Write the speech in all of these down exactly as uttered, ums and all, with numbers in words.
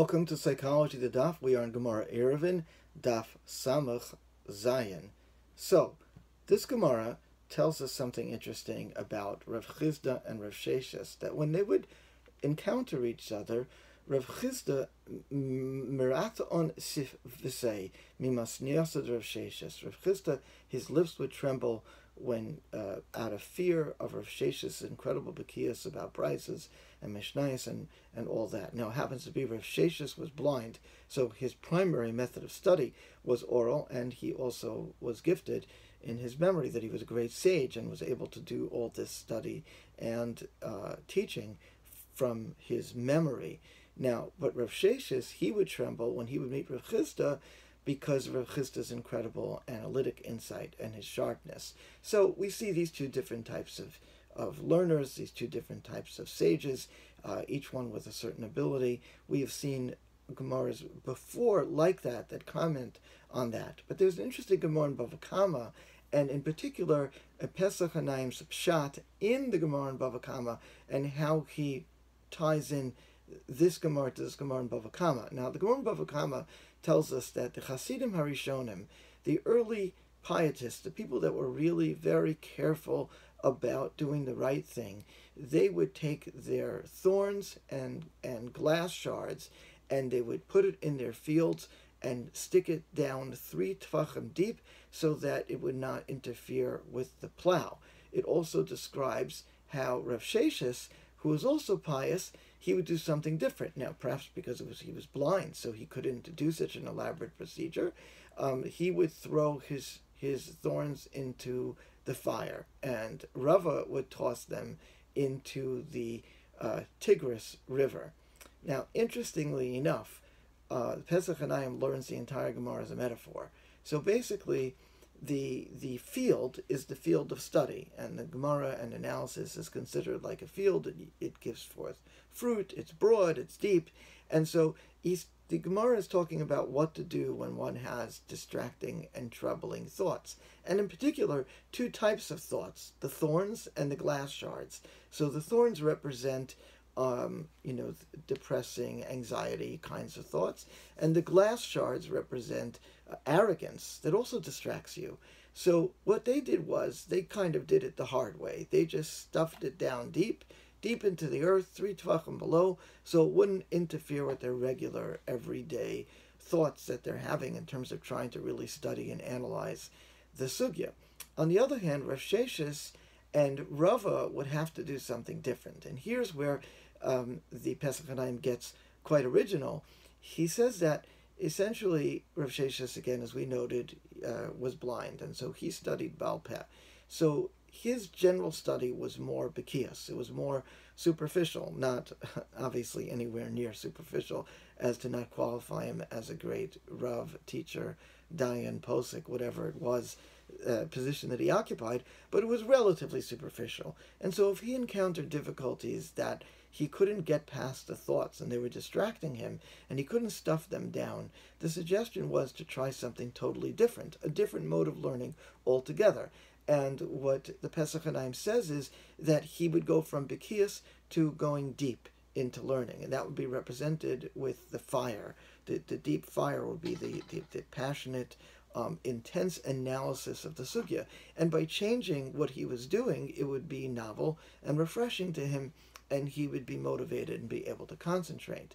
Welcome to Psychology the Daf. We are in Gemara Erevin, Daf Samach Zayin. So, this Gemara tells us something interesting about Rav Chizda and Rav Sheshet, that when they would encounter each other, Rav Chizda mirat on sif v'sei mimas niasad Rav Sheshet. Rav Chizda, his lips would tremble when uh, out of fear of Rav Sheshet's incredible Bikius about prices and Mishnayos and, and all that. Now, it happens to be Rav Sheshet was blind, so his primary method of study was oral, and he also was gifted in his memory that he was a great sage and was able to do all this study and uh, teaching from his memory. Now, but Rav Sheshet, he would tremble when he would meet Rav Chizda, because of Rav Chizda's incredible analytic insight and his sharpness. So we see these two different types of, of learners, these two different types of sages, uh, each one with a certain ability. We have seen Gemaras before like that, that comment on that. But there's an interesting Gemara in Bava Kamma, and in particular, a Pesach Anayim's pshat in the Gemara in Bava Kamma, and how he ties in this Gemara to this Gemara in Bava Kamma. Now, the Gemara in Bava Kamma tells us that the Hasidim Harishonim, the early pietists, the people that were really very careful about doing the right thing, they would take their thorns and, and glass shards, and they would put it in their fields and stick it down three tefachim deep so that it would not interfere with the plow. It also describes how Rav Sheshet, who was also pious, he would do something different. Now, perhaps because it was, he was blind, so he couldn't do such an elaborate procedure, um, he would throw his, his thorns into the fire, and Rava would toss them into the uh, Tigris River. Now, interestingly enough, uh, Pesach Anayim learns the entire Gemara as a metaphor. So basically, The, the field is the field of study, and the Gemara and analysis is considered like a field. It, it gives forth fruit, it's broad, it's deep, and so he's, the Gemara is talking about what to do when one has distracting and troubling thoughts, and in particular, two types of thoughts, the thorns and the glass shards. So the thorns represent Um, you know, depressing, anxiety kinds of thoughts. And the glass shards represent uh, arrogance that also distracts you. So what they did was they kind of did it the hard way. They just stuffed it down deep, deep into the earth, three tefachim below, so it wouldn't interfere with their regular, everyday thoughts that they're having in terms of trying to really study and analyze the sugya. On the other hand, Rav Sheshet and Rava would have to do something different. And here's where um, the Pesach Anayim gets quite original. He says that essentially Rav Sheshet, again, as we noted, uh, was blind, and so he studied Baal Peh. So his general study was more Bikius. It was more superficial, not obviously anywhere near superficial as to not qualify him as a great Rav, teacher, Dayan, Posik, whatever it was, Uh, position that he occupied, but it was relatively superficial. And so if he encountered difficulties that he couldn't get past the thoughts and they were distracting him and he couldn't stuff them down, the suggestion was to try something totally different, a different mode of learning altogether. And what the Pesach Anayim says is that he would go from Bikius to going deep into learning, and that would be represented with the fire. The, the deep fire would be the, the, the passionate, Um, intense analysis of the sugya, and by changing what he was doing, it would be novel and refreshing to him, and he would be motivated and be able to concentrate.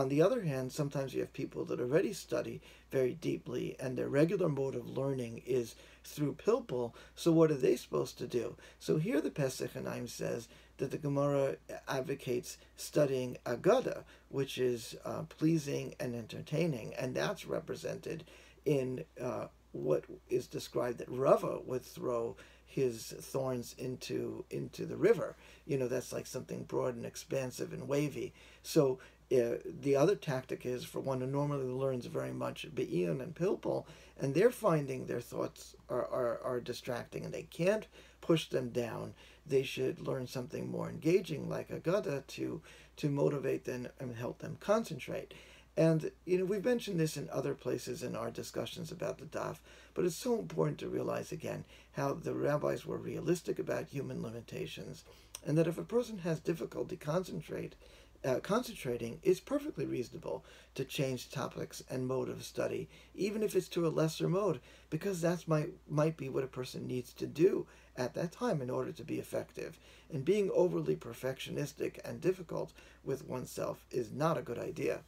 On the other hand, sometimes you have people that already study very deeply, and their regular mode of learning is through Pilpul, so what are they supposed to do? So here the Pesach Anayim says that the Gemara advocates studying Agada, which is uh, pleasing and entertaining, and that's represented in uh, what is described that Rava would throw his thorns into into the river. You know, that's like something broad and expansive and wavy. So uh, the other tactic is for one who normally learns very much B'iyun and Pilpul, and they're finding their thoughts are, are, are distracting and they can't push them down. They should learn something more engaging like Agada to, to motivate them and help them concentrate. And, you know, we've mentioned this in other places in our discussions about the Daf, but it's so important to realize again how the rabbis were realistic about human limitations, and that if a person has difficulty concentrate, uh, concentrating is perfectly reasonable to change topics and mode of study, even if it's to a lesser mode, because that's might, might be what a person needs to do at that time in order to be effective. And being overly perfectionistic and difficult with oneself is not a good idea.